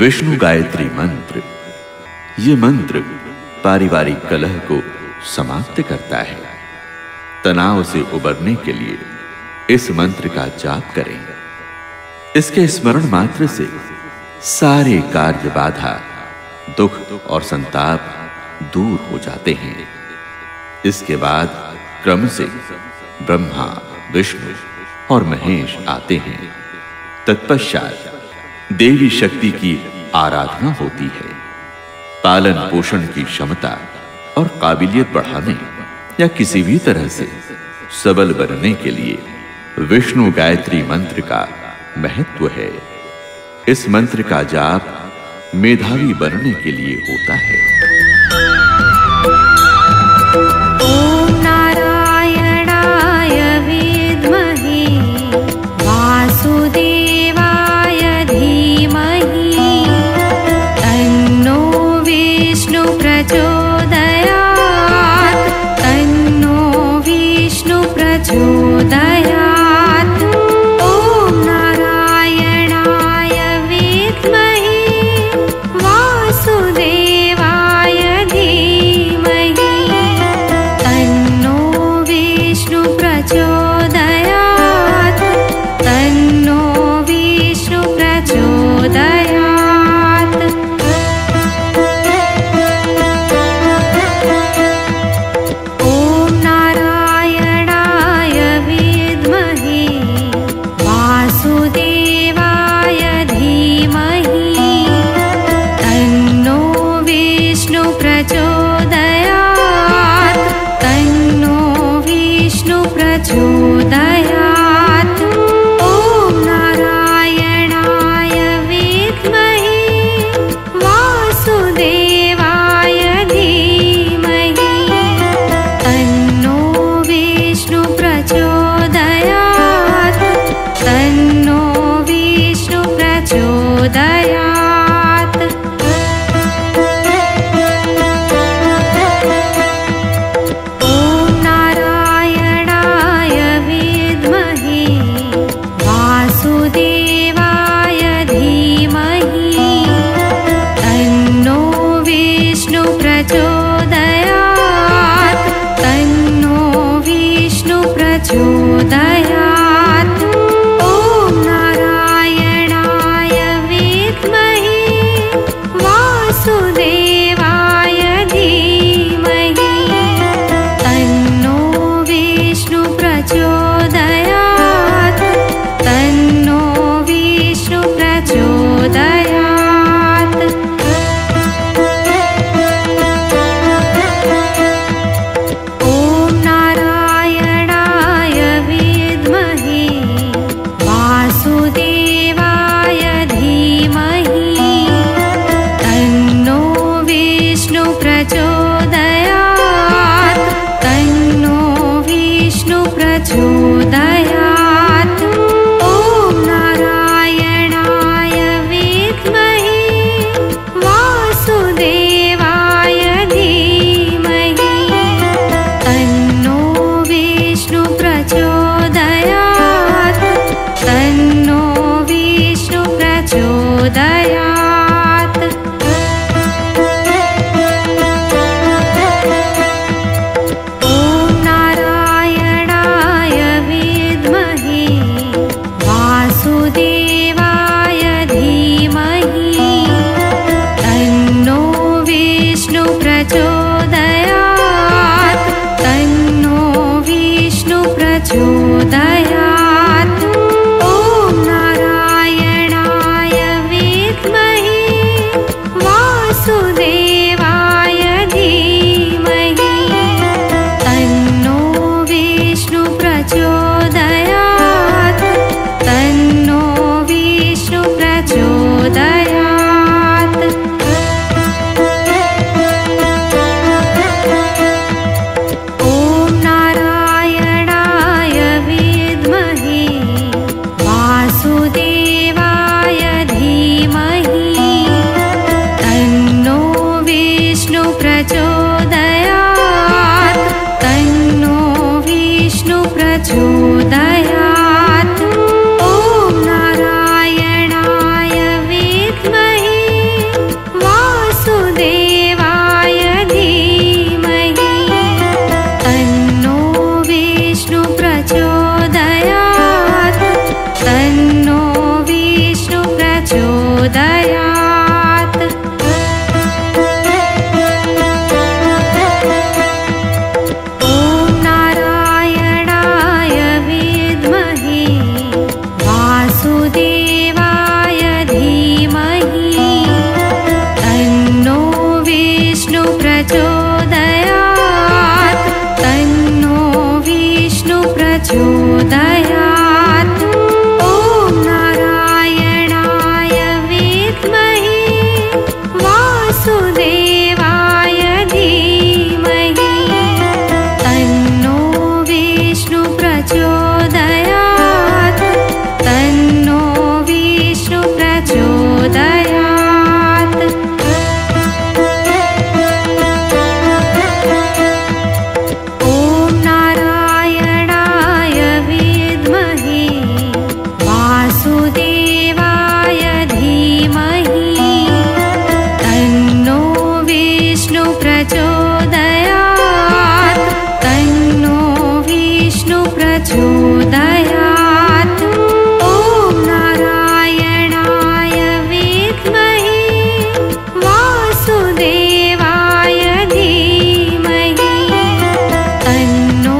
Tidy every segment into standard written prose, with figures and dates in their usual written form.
विष्णु गायत्री मंत्र। ये मंत्र पारिवारिक कलह को समाप्त करता है। तनाव से उबरने के लिए इस मंत्र का जाप करें। इसके स्मरण मात्र से सारे कार्य बाधा, दुख और संताप दूर हो जाते हैं। इसके बाद क्रम से ब्रह्मा, विष्णु और महेश आते हैं। तत्पश्चात देवी शक्ति की आराधना होती है। पालन पोषण की क्षमता और काबिलियत बढ़ाने या किसी भी तरह से सबल बनने के लिए विष्णु गायत्री मंत्र का महत्व है। इस मंत्र का जाप मेधावी बनने के लिए होता है। प्रचोदयात्। ओम नारायणाय विद्महे वासुदेवाय धीमहि तन्नो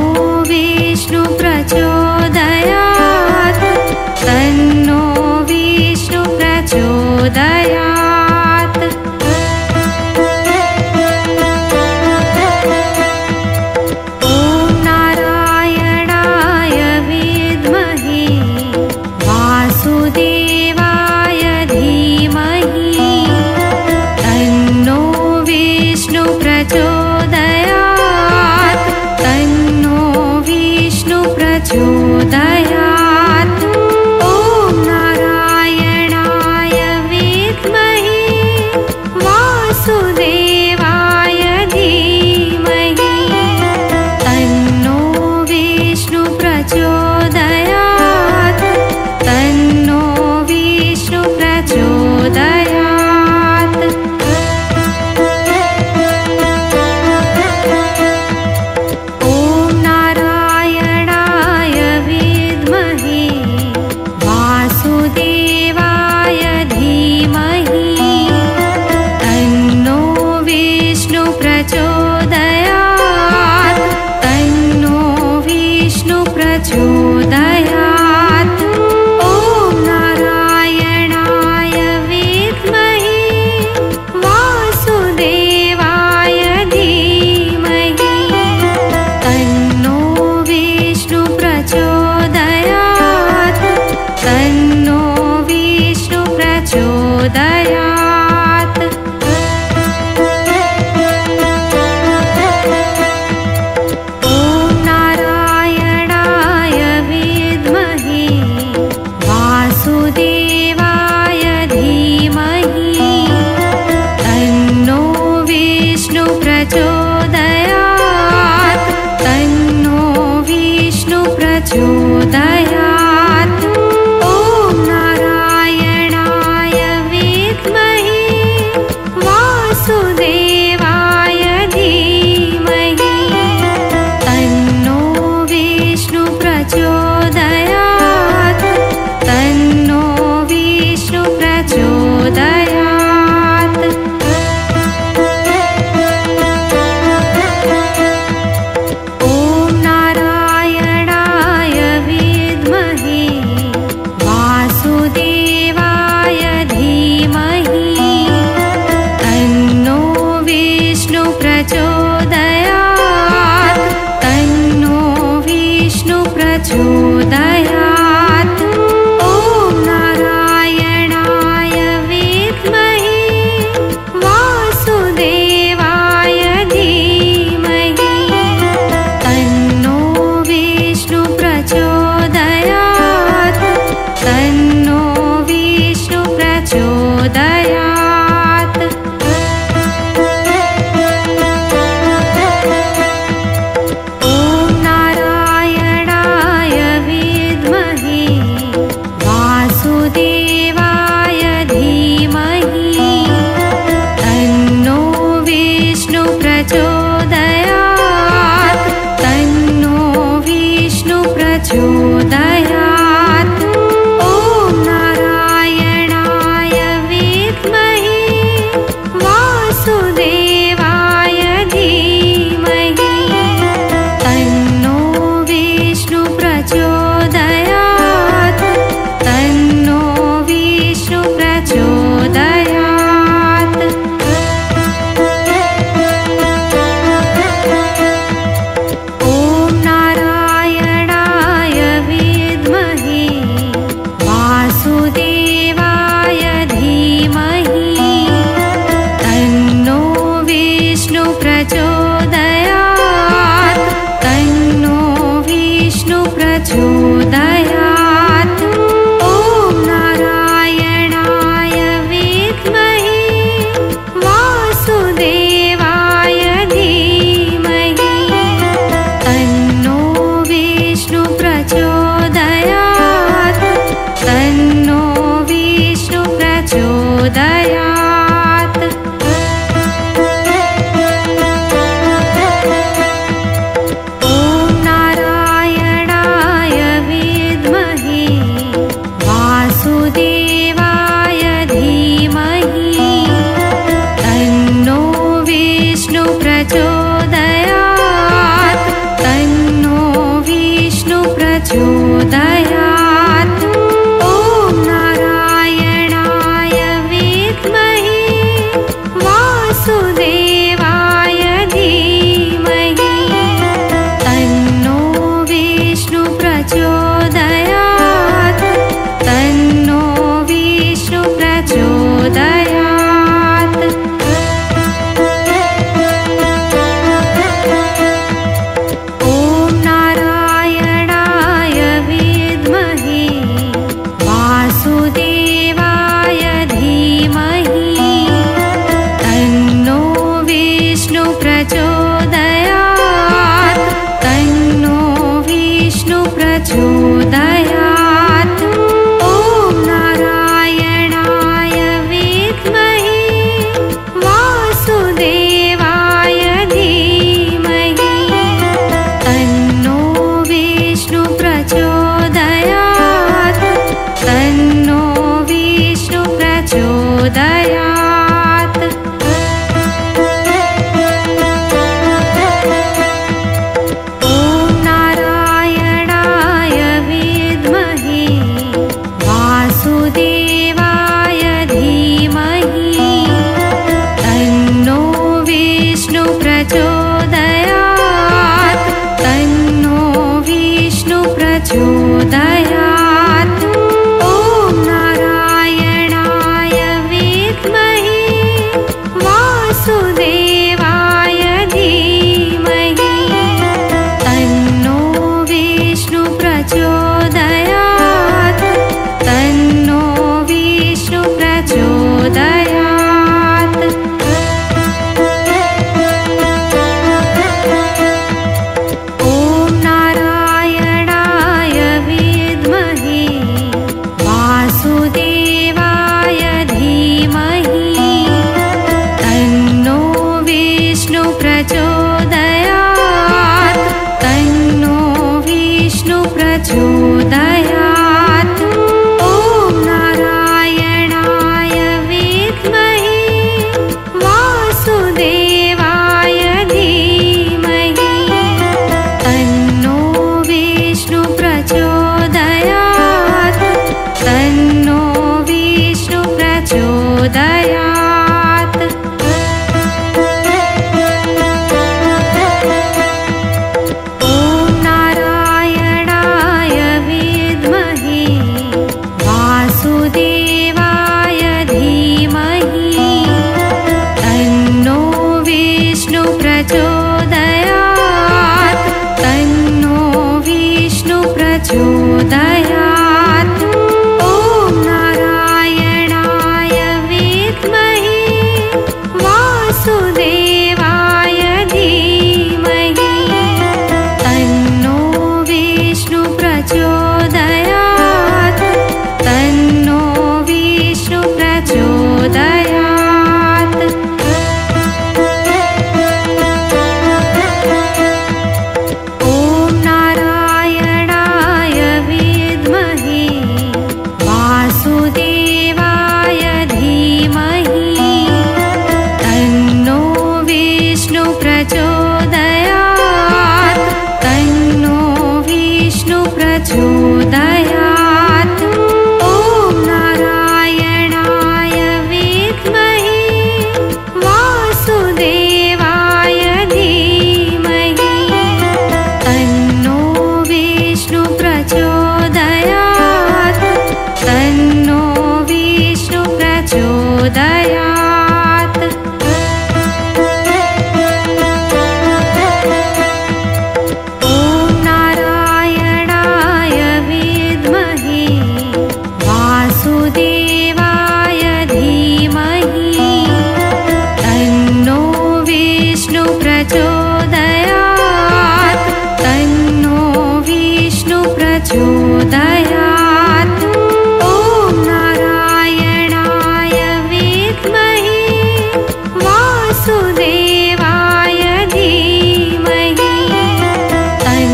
विष्णु प्रचोदयात्। तन्नो विष्णु प्रचोदयात्। प्रचोदयात्। ओम नारायणाय विद्महे वासुदेवाय धीमहि तन्नो विष्णु प्रचोदयात्।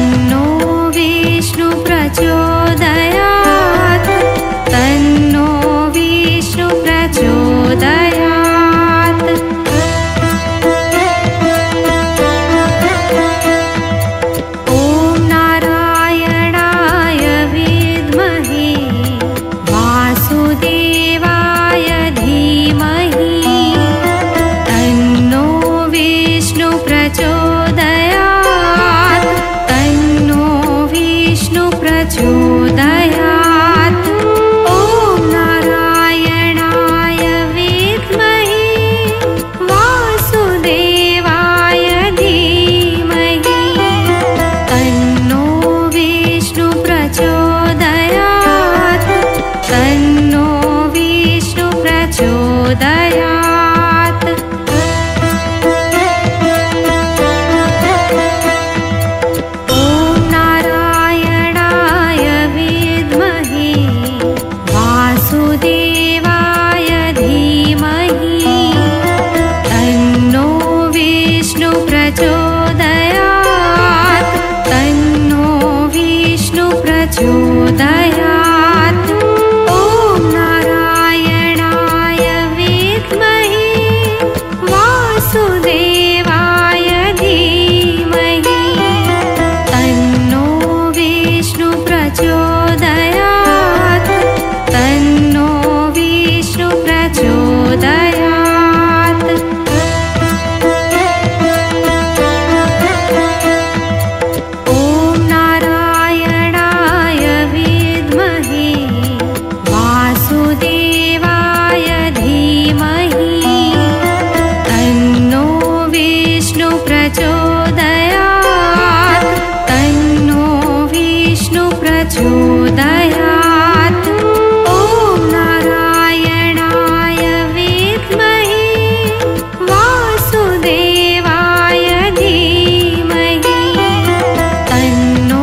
तन्नो विष्णु प्रचोदयात्। प्रचोदयात्। ओम नारायणाय विद्महे वासुदेवाय धीमहि तन्नो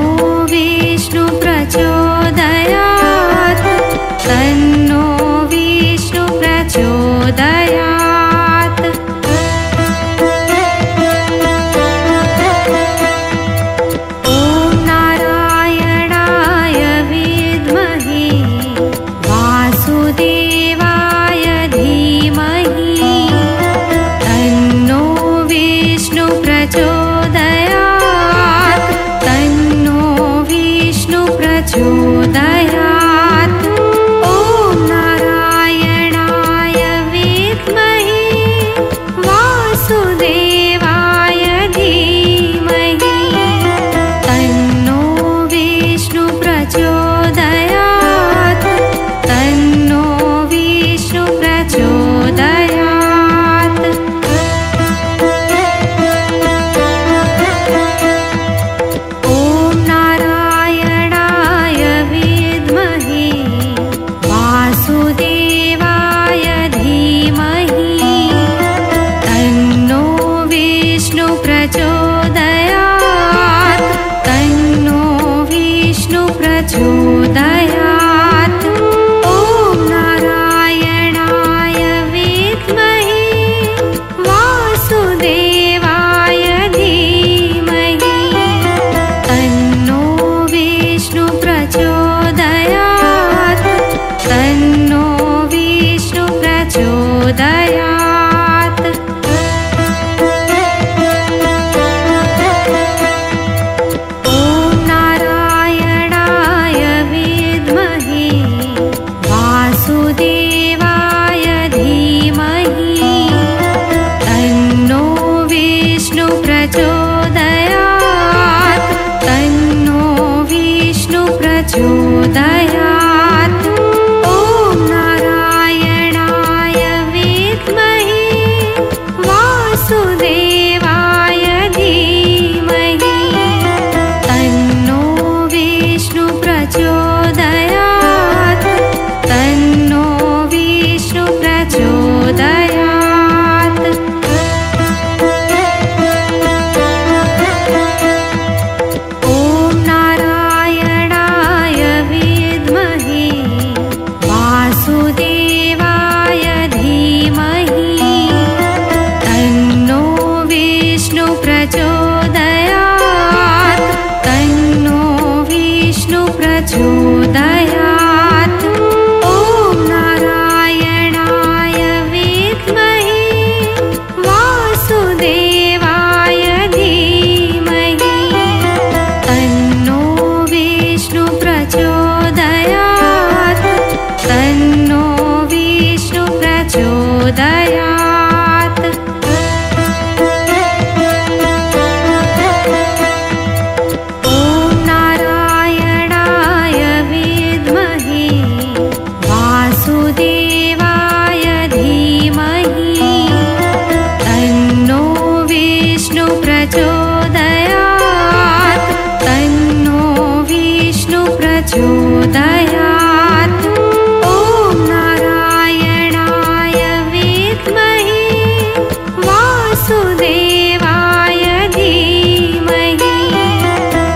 विष्णु प्रचोदयात्।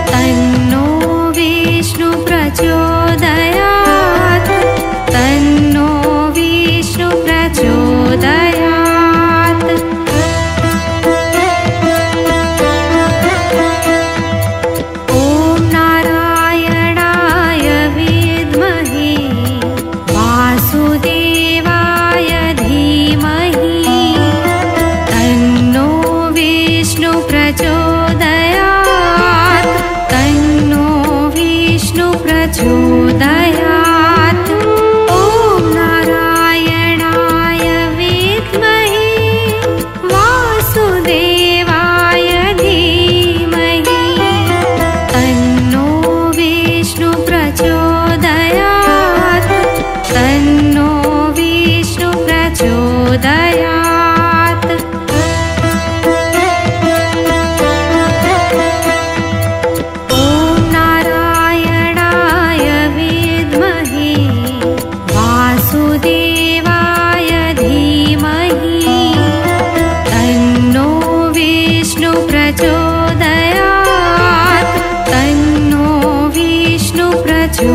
तन्नो विष्णु प्रचोदयात्।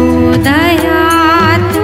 प्रचोदयात्।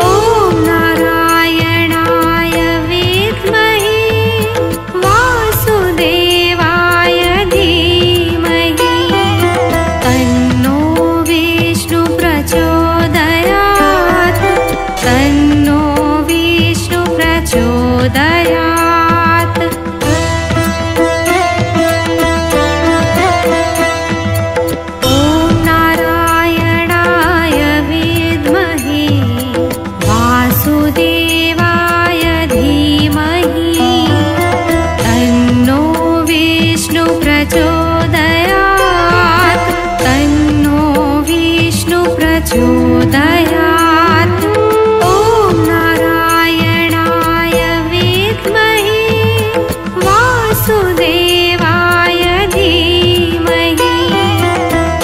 ओम नारायणाय विद्महे वासुदेवाय धीमहि तन्नो विष्णु प्रचोदयात्।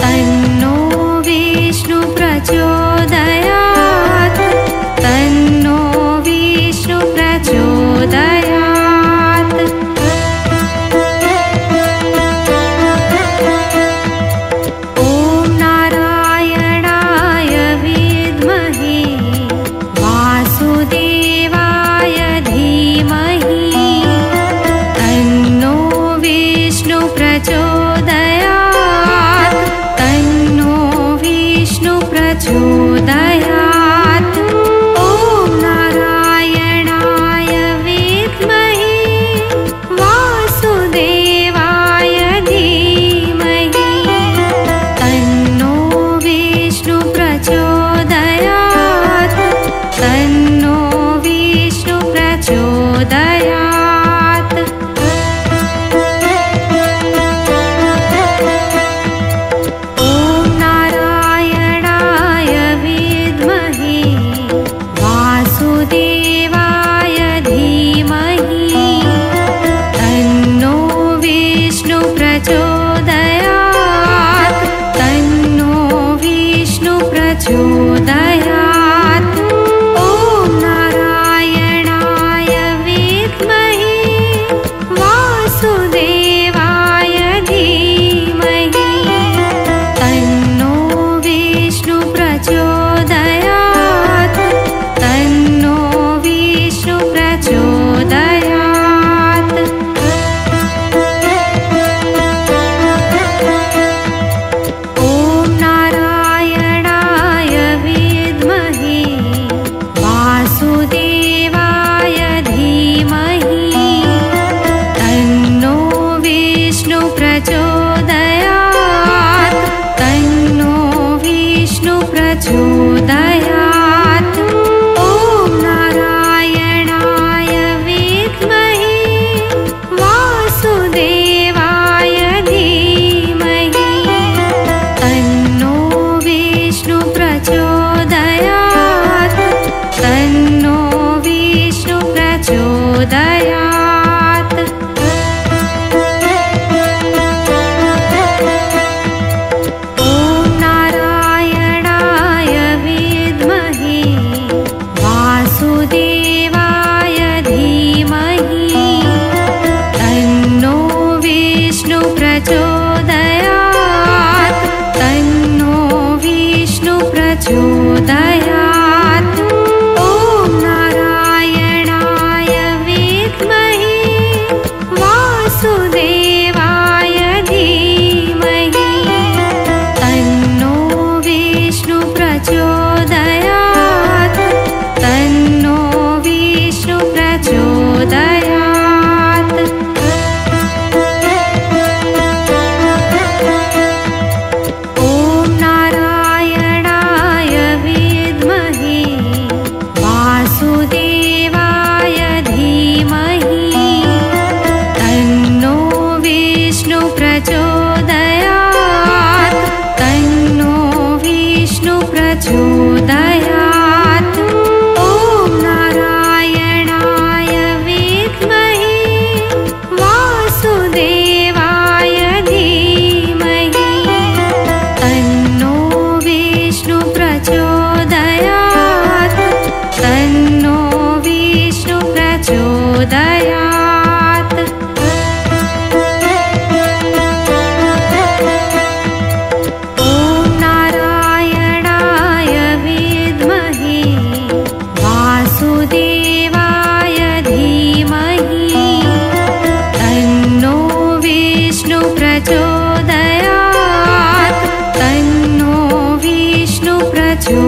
तन्नो विष्णु प्रचोदयात्।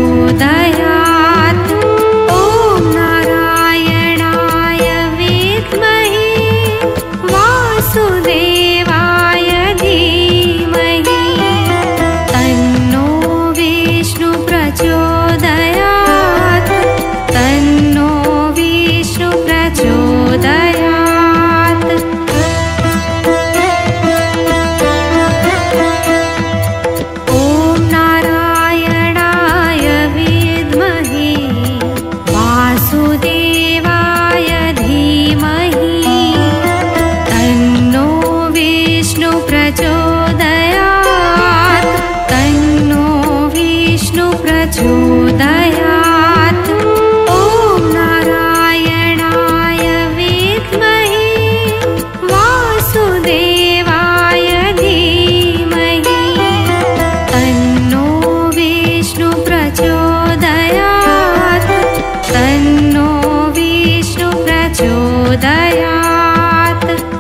प्रचोदयात्। ओम नारायणाय विद्महे वासुदेवाय धीमहि तन्नो विष्णु प्रचोदयात्। तन्नो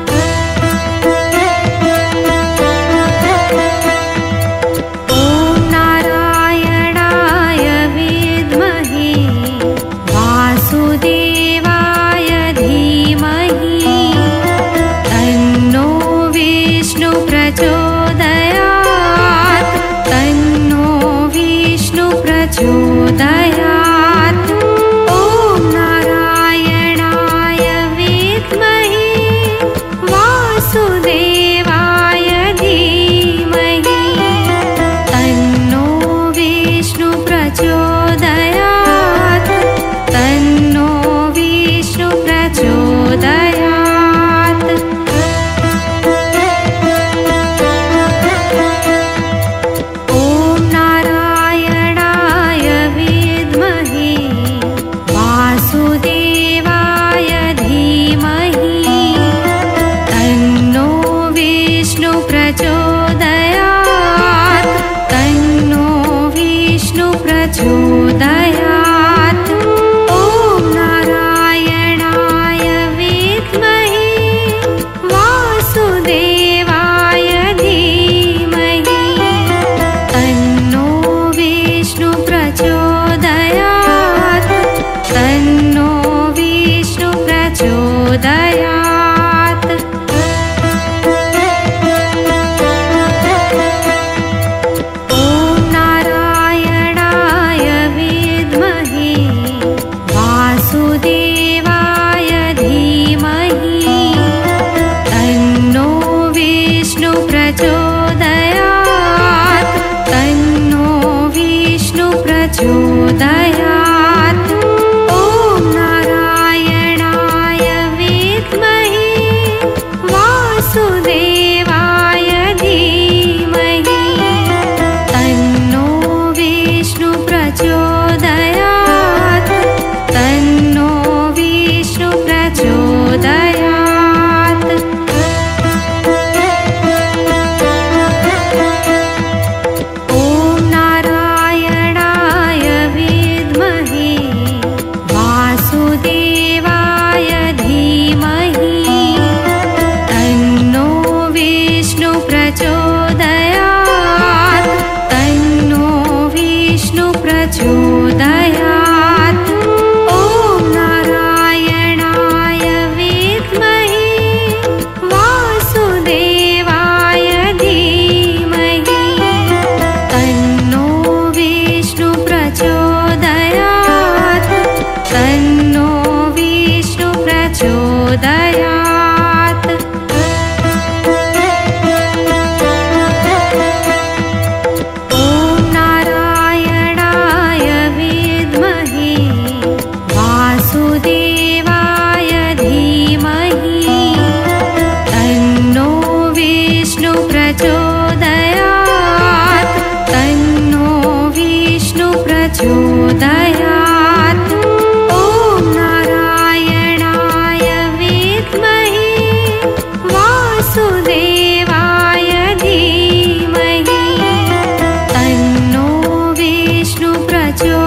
विष्णु प्रचोदयात्।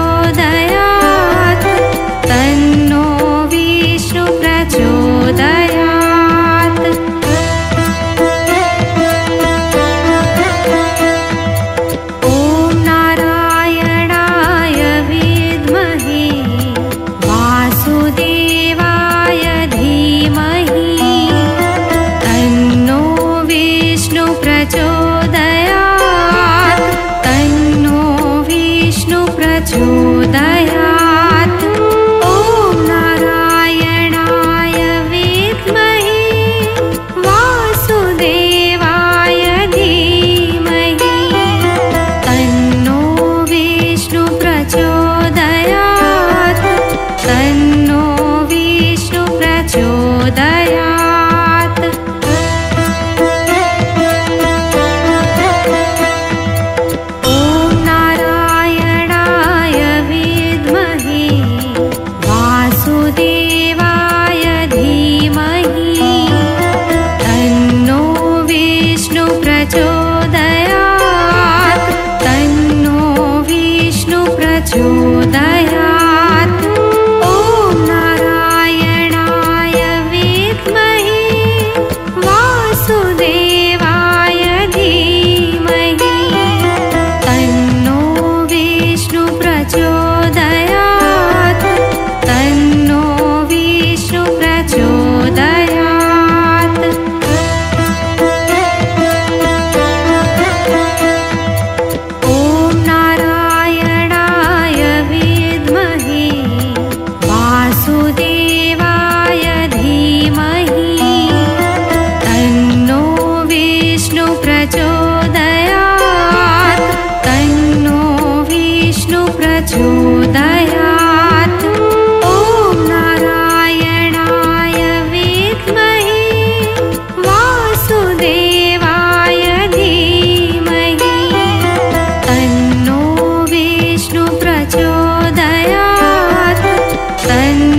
प्रचोदयात्। ओम नारायणाय विद्महे वासुदेवाय धीमहि तन्नो विष्णु प्रचोदयात्।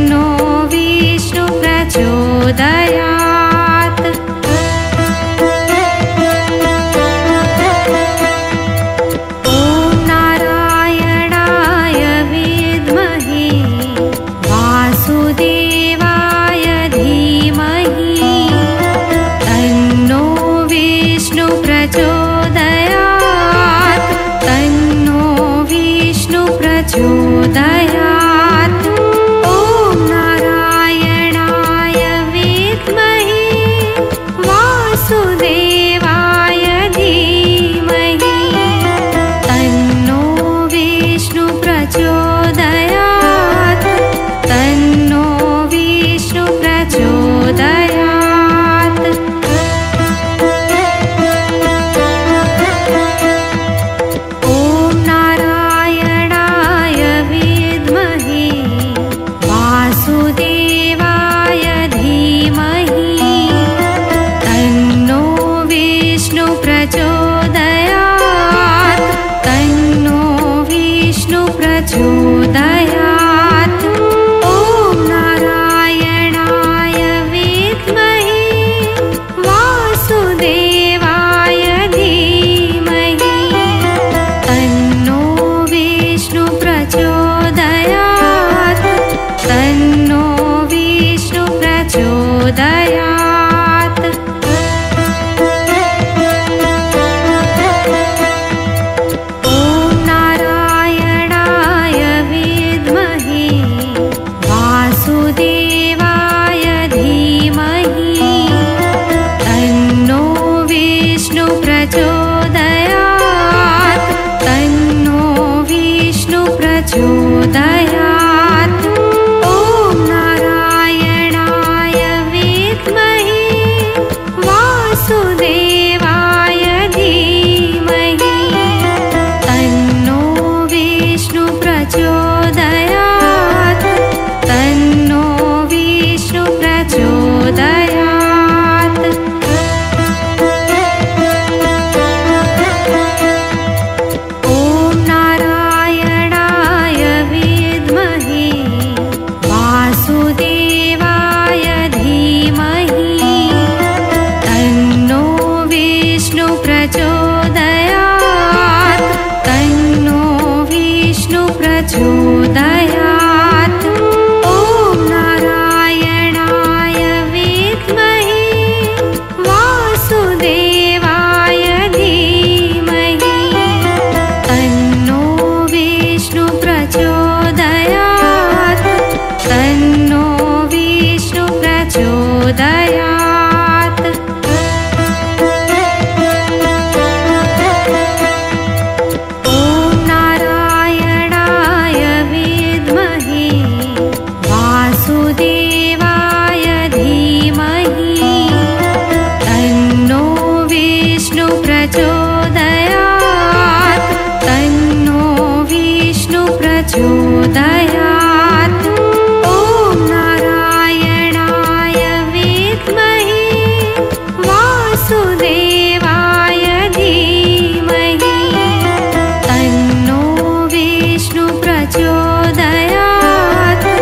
तन्नो विष्णु प्रचोदयात्।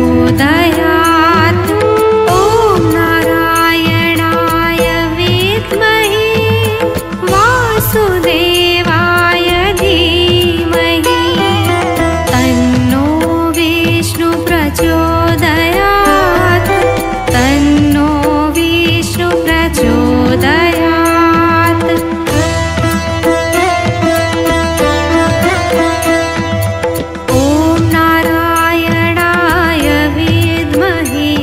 प्रचोदयात्।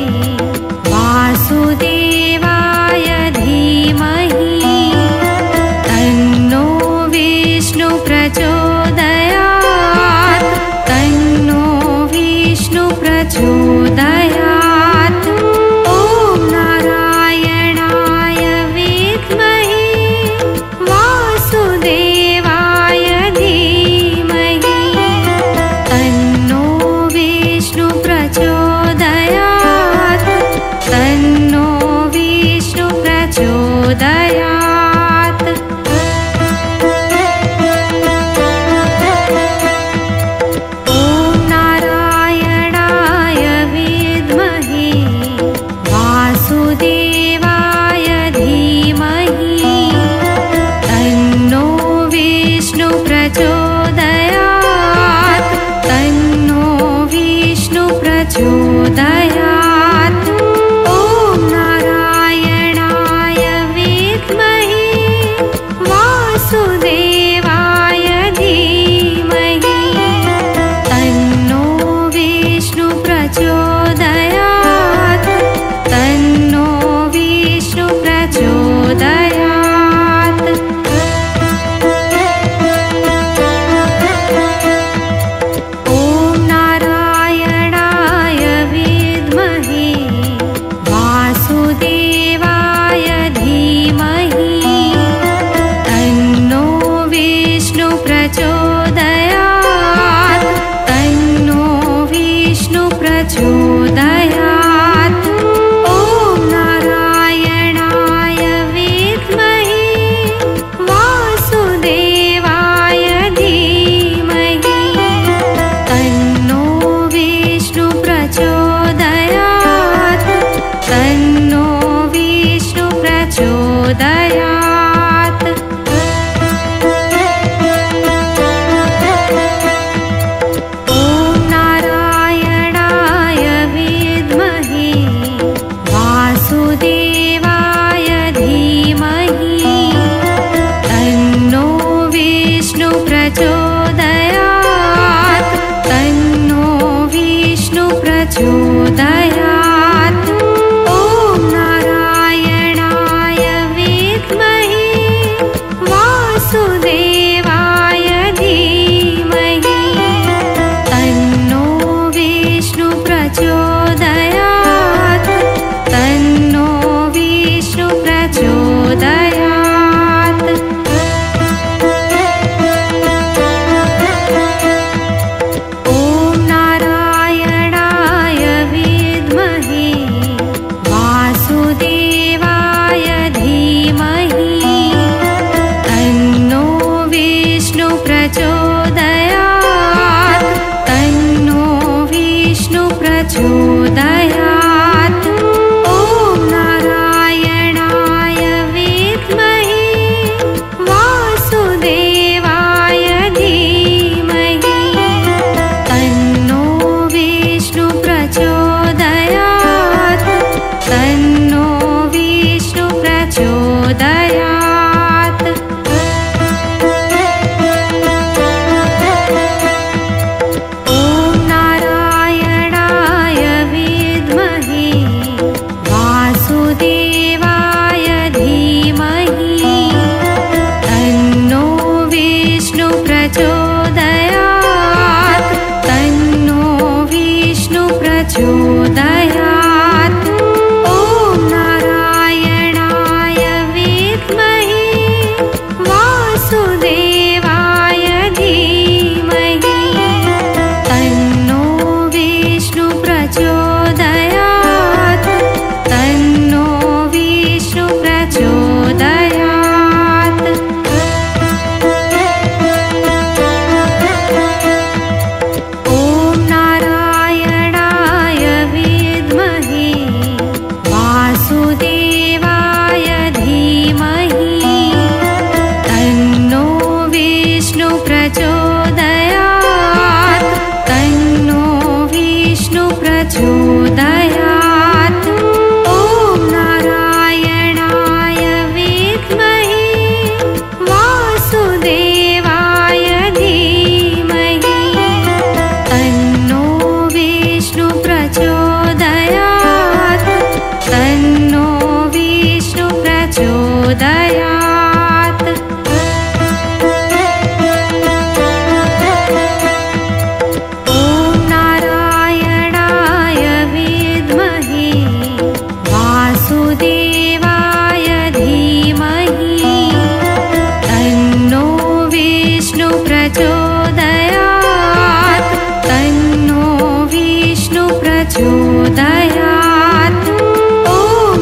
ओम नारायणाय विद्महे वासुदेवाय धीमहि तन्नो विष्णु प्रचोदयात्। तन्नो विष्णु प्रचोदयात्। प्रचोदयात्। ओम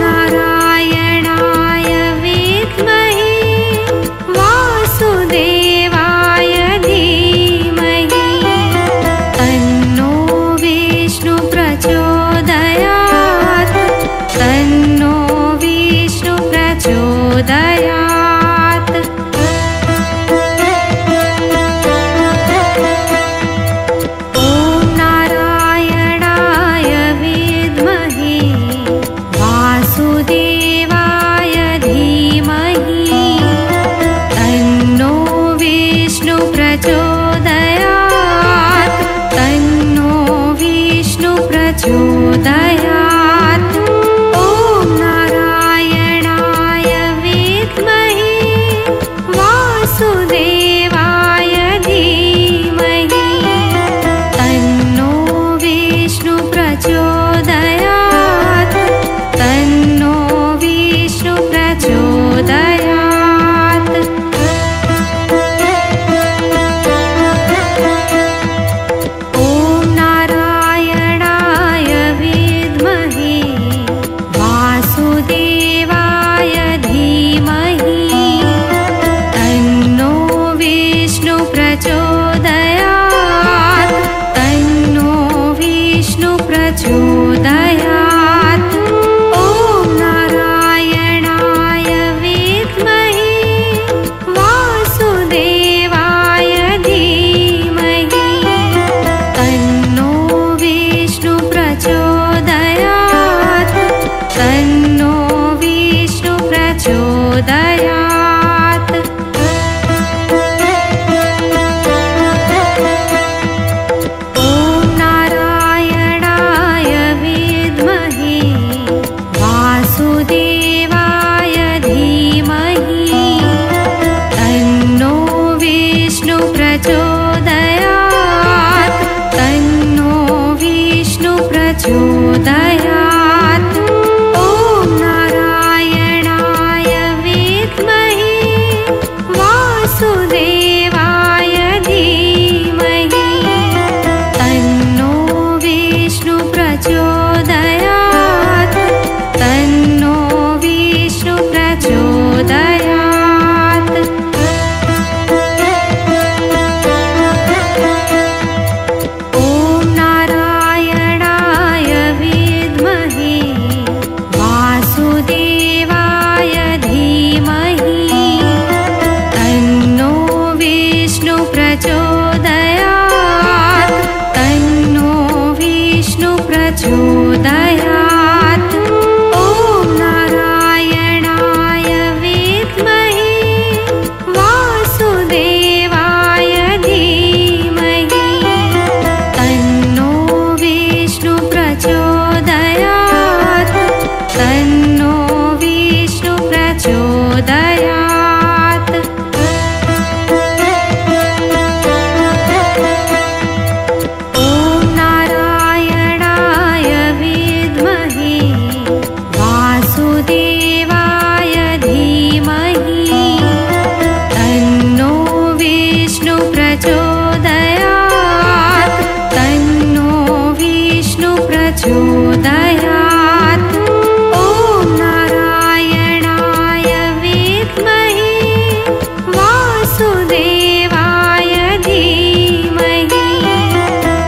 नारायणाय विद्महे वासुदेवाय धीमहि तन्नो विष्णु प्रचोदयात्।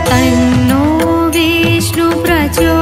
तन्नो विष्णु प्रचोदयात्।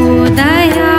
प्रचोदयात्।